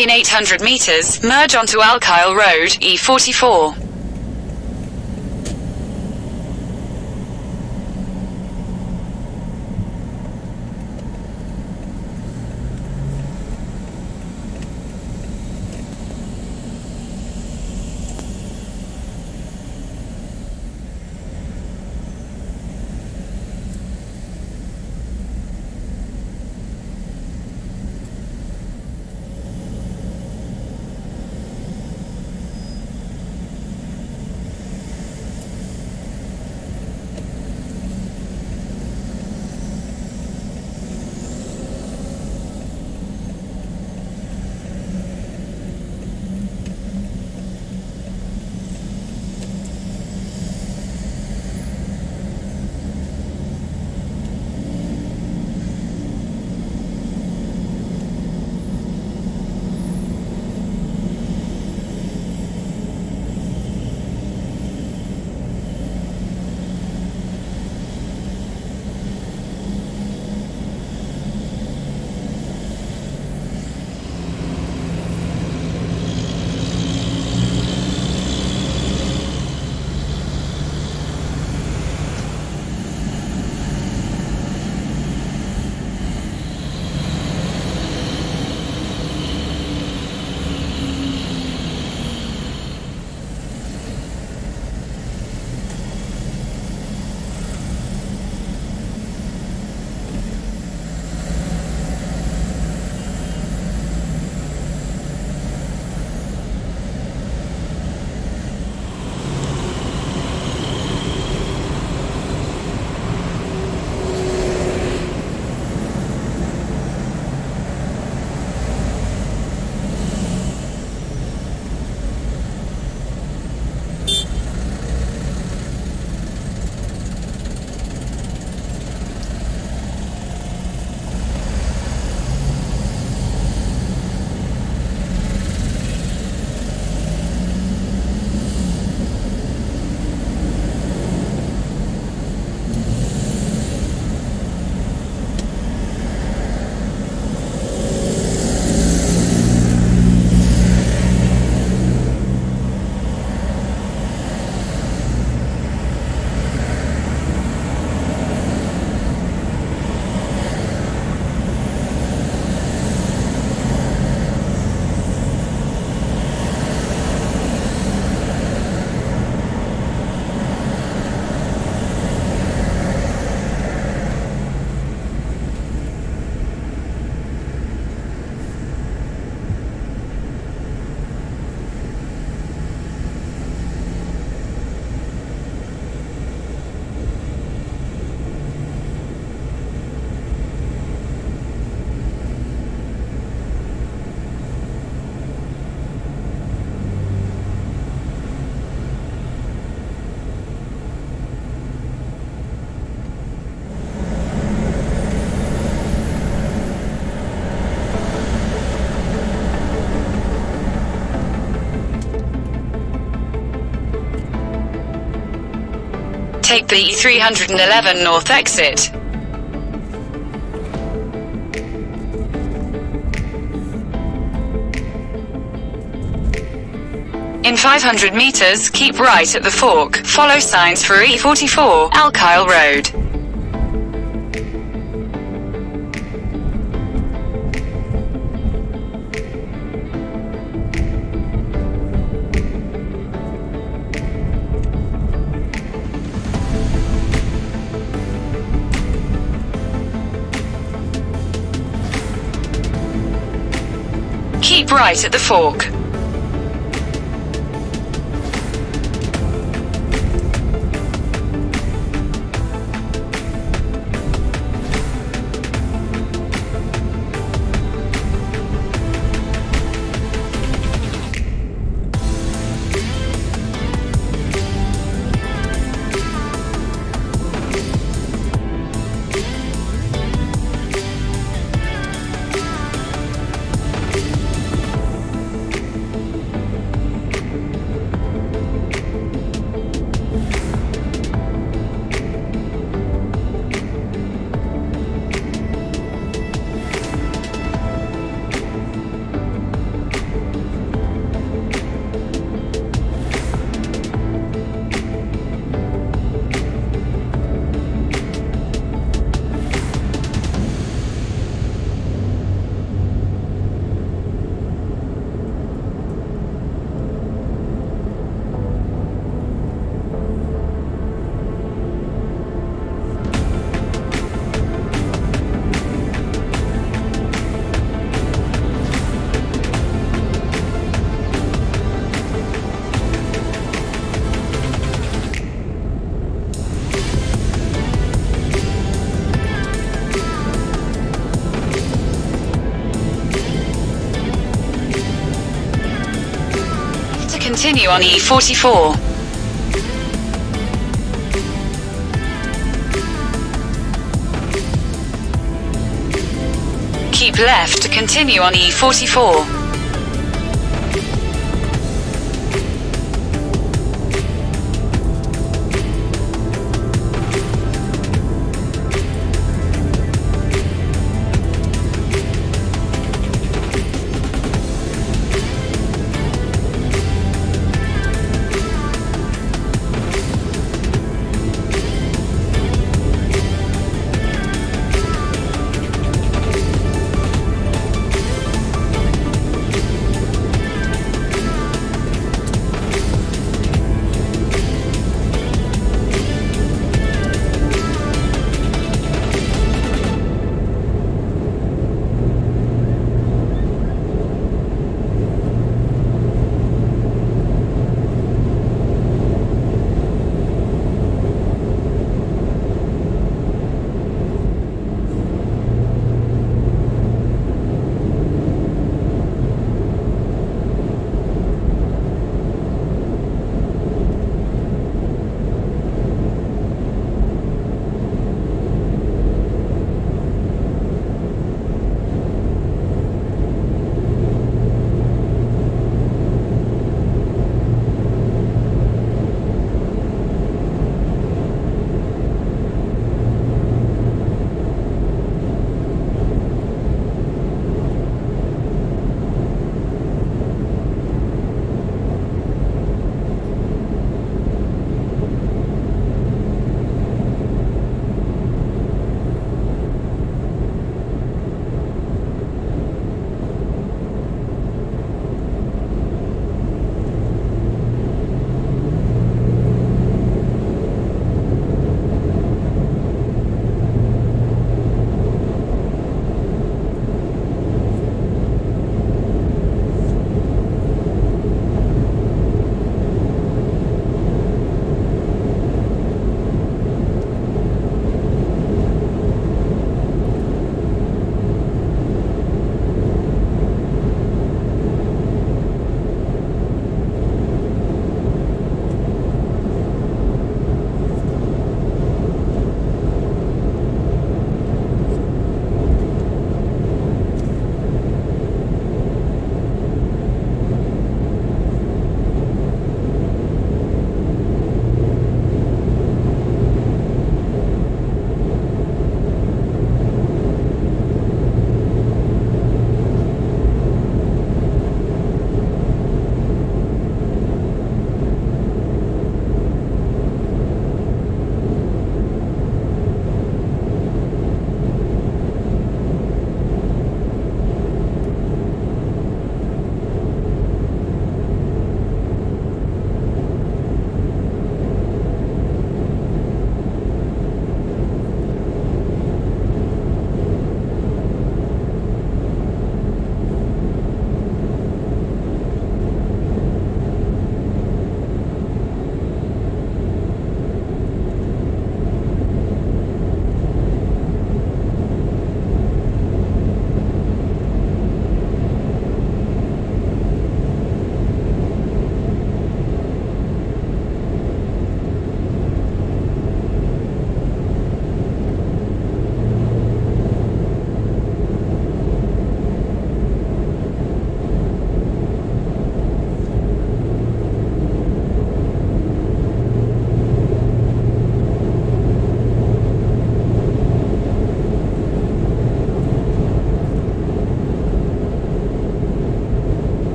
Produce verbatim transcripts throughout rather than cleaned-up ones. in eight hundred meters, merge onto Al Khail Road, E forty-four. Take the E three eleven north exit. In five hundred meters, keep right at the fork, follow signs for E forty-four, Al Khail Road. Keep right at the fork. continue on E forty-four. Keep left to continue on E forty-four.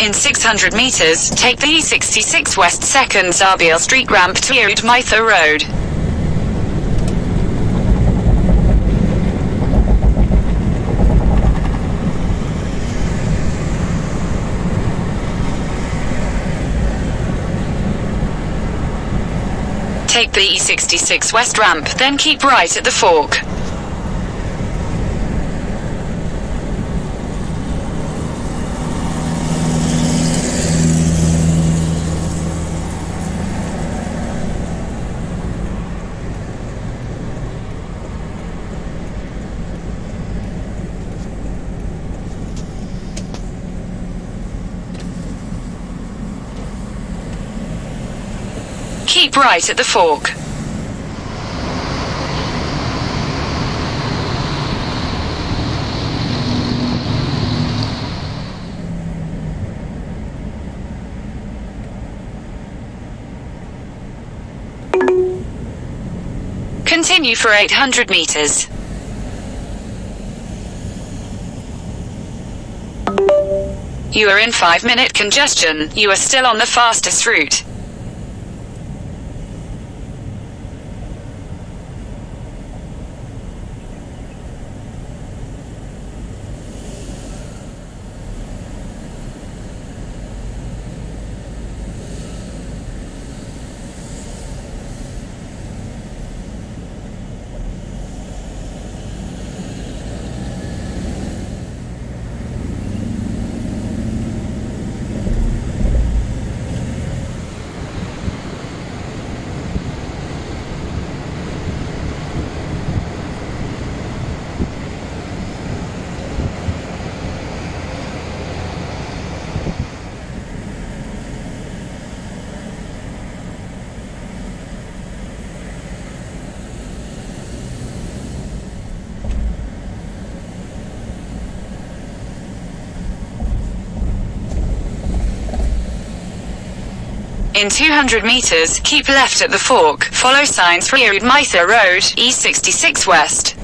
In six hundred meters, take the E sixty-six West second Zabiel Street ramp to Al Wuheida Road. Take the E sixty-six West ramp, then keep right at the fork. Keep right at the fork. Continue for eight hundred meters. You are in five minute congestion. You are still on the fastest route. In two hundred meters, keep left at the fork, follow signs for Al Wuheida Road, E sixty-six West.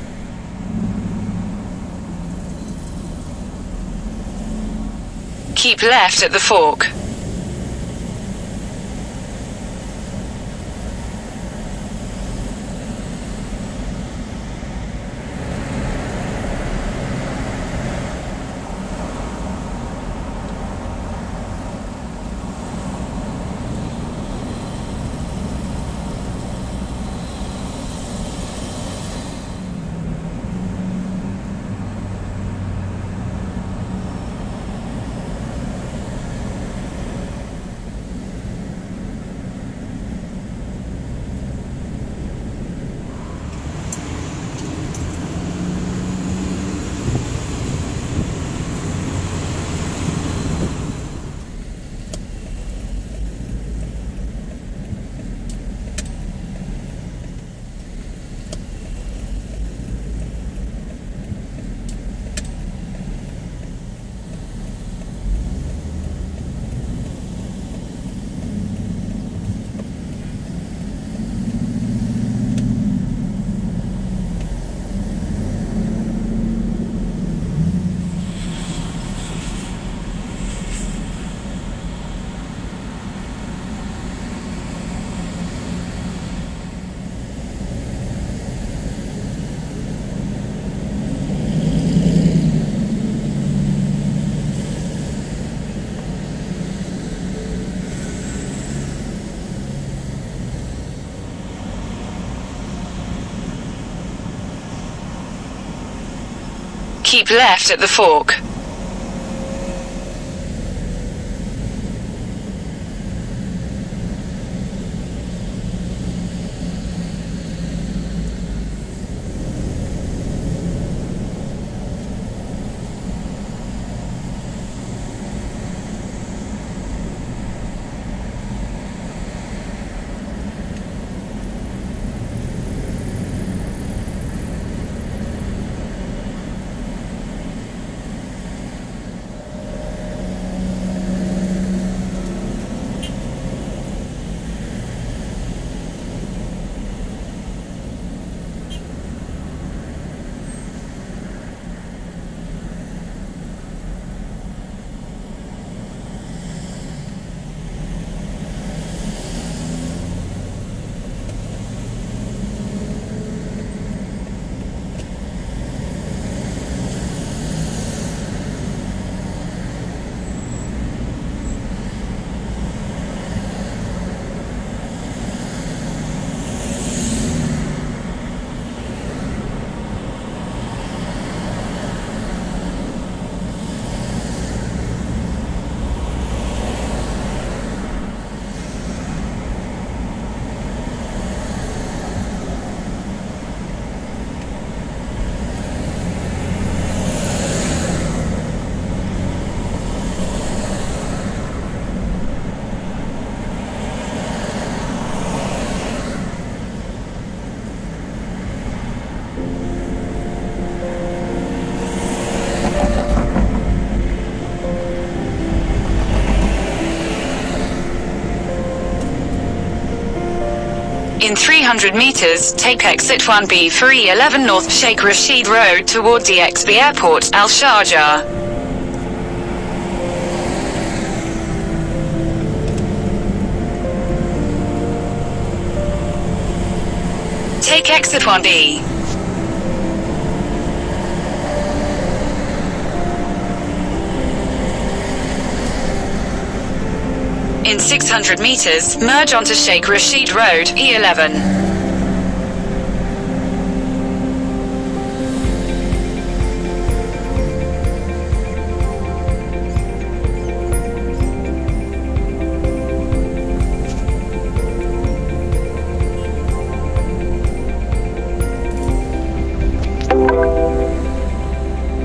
Keep left at the fork. Keep left at the fork. In three hundred meters, take exit one B for E eleven North Sheikh Rashid Road toward D X B Airport, Al Sharjah. Take exit one B. In six hundred meters, merge onto Sheikh Rashid Road, E eleven.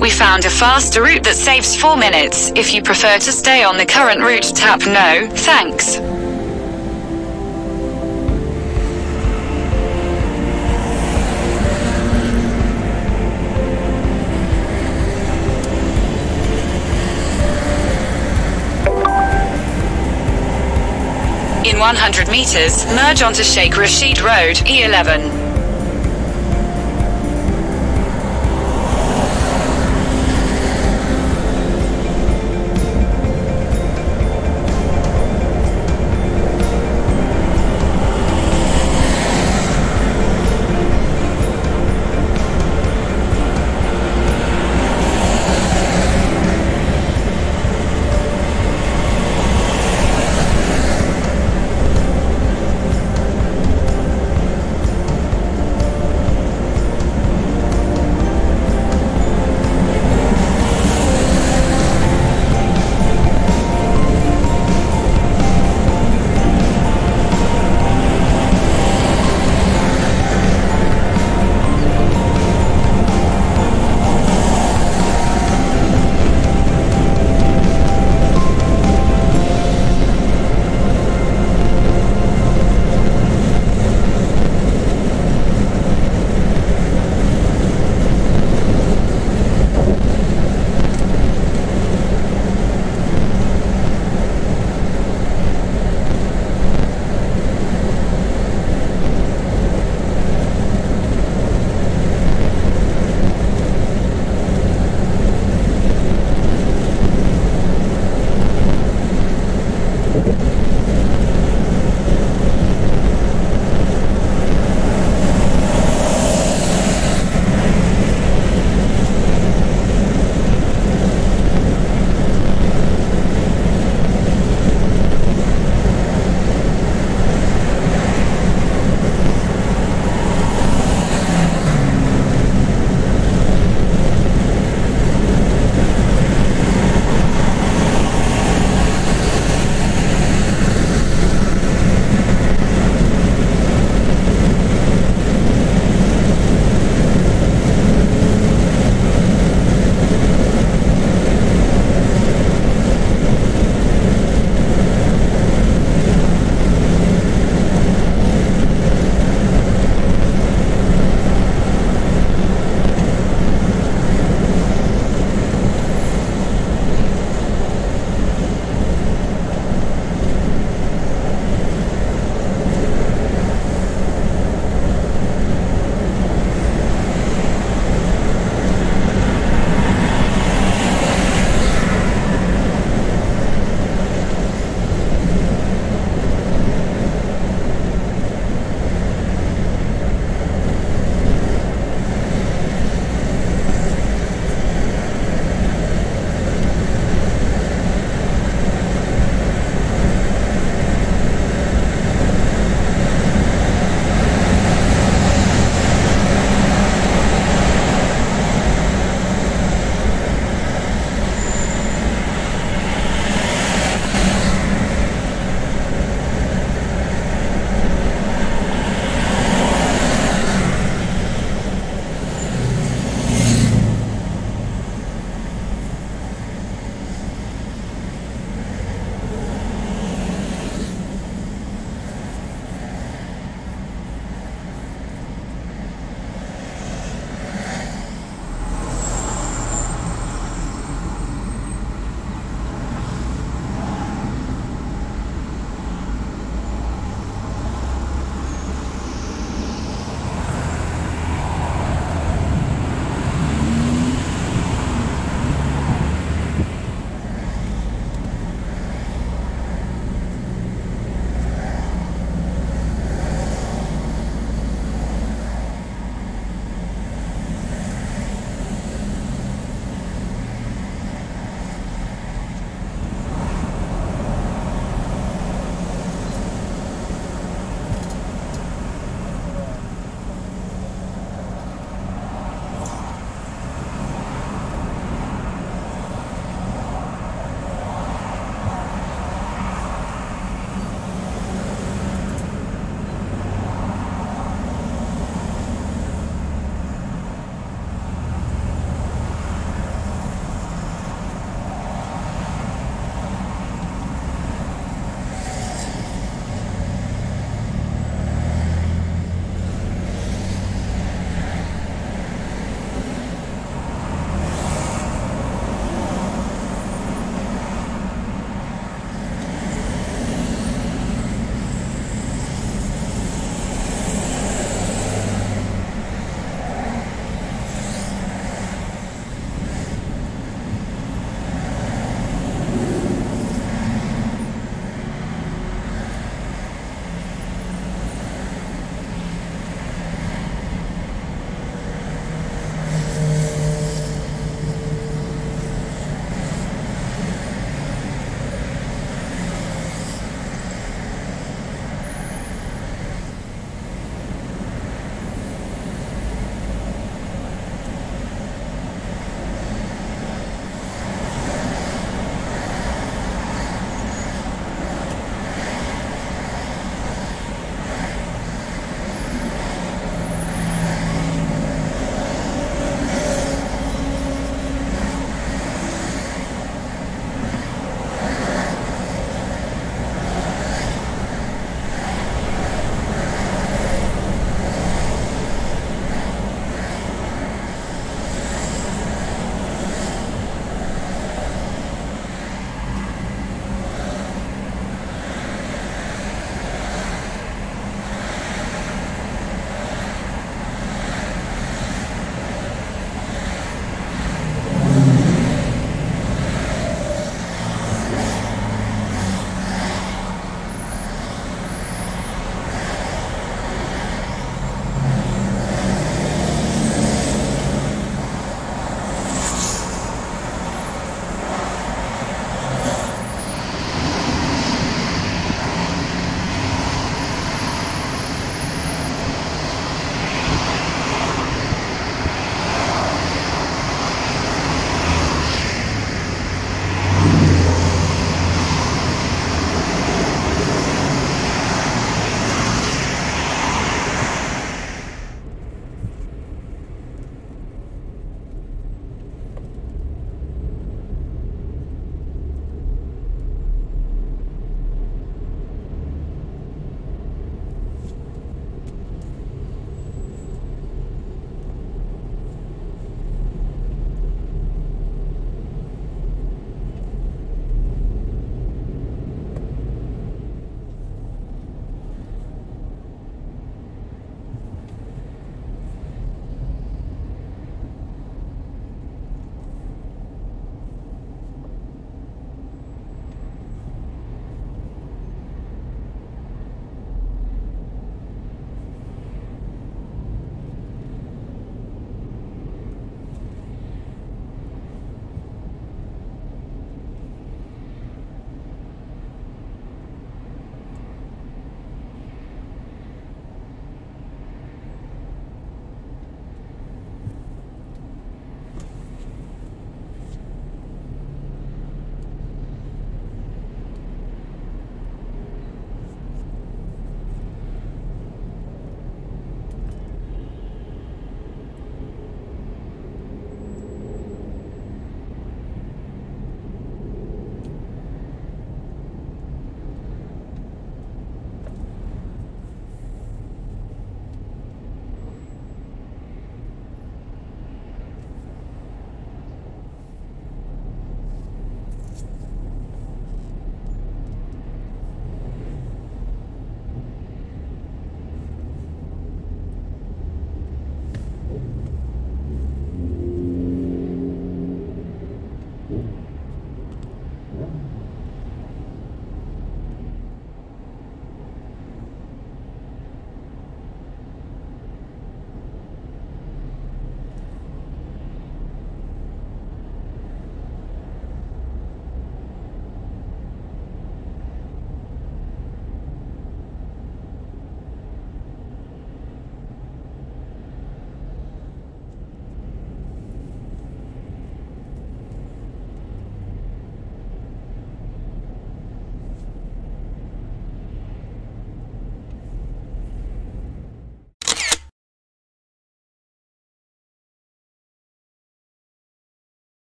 We found a faster route that saves four minutes. If you prefer to stay on the current route, tap no, thanks. In one hundred meters, merge onto Sheikh Rashid Road, E eleven.